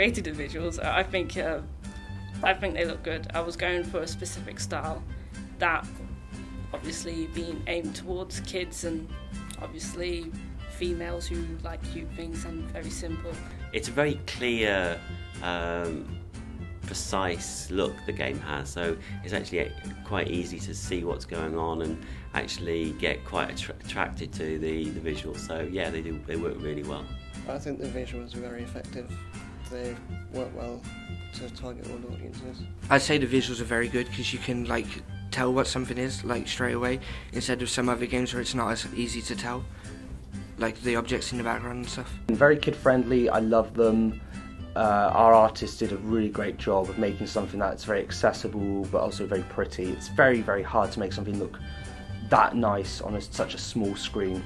created the visuals. I think they look good. I was going for a specific style that obviously being aimed towards kids and obviously females who like cute things and very simple. It's a very clear, precise look the game has, so it's actually quite easy to see what's going on and actually get quite attracted to the visuals. So yeah, they work really well. I think the visuals are very effective. They work well to target all audiences. I'd say the visuals are very good because you can like tell what something is like straight away, instead of some other games where it's not as easy to tell, like the objects in the background and stuff. Very kid friendly, I love them. Our artists did a really great job of making something that's very accessible but also very pretty. It's very, very hard to make something look that nice on such a small screen.